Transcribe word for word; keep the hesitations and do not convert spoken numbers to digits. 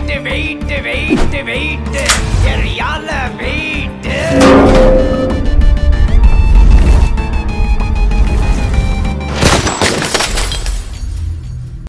Devi.